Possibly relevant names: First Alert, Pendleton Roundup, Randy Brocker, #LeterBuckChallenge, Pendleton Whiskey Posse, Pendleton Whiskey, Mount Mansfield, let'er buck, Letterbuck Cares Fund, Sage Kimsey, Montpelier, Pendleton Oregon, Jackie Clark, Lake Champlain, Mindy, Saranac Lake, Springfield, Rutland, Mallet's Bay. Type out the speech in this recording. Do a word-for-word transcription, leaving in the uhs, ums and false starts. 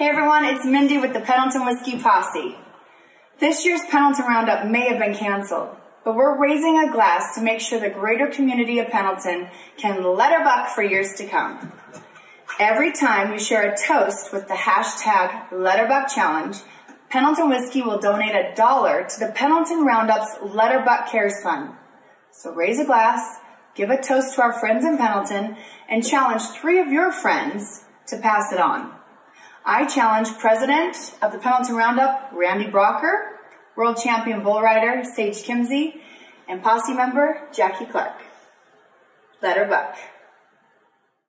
Hey everyone, it's Mindy with the Pendleton Whiskey Posse. This year's Pendleton Roundup may have been canceled, but we're raising a glass to make sure the greater community of Pendleton can letterbuck for years to come. Every time you share a toast with the hashtag Letterbuck Challenge, Pendleton Whiskey will donate a dollar to the Pendleton Roundup's Letterbuck Cares Fund. So raise a glass, give a toast to our friends in Pendleton, and challenge three of your friends to pass it on. I challenge President of the Pendleton Roundup, Randy Brocker, World Champion Bull Rider, Sage Kimsey, and Posse member, Jackie Clark. Letterbuck.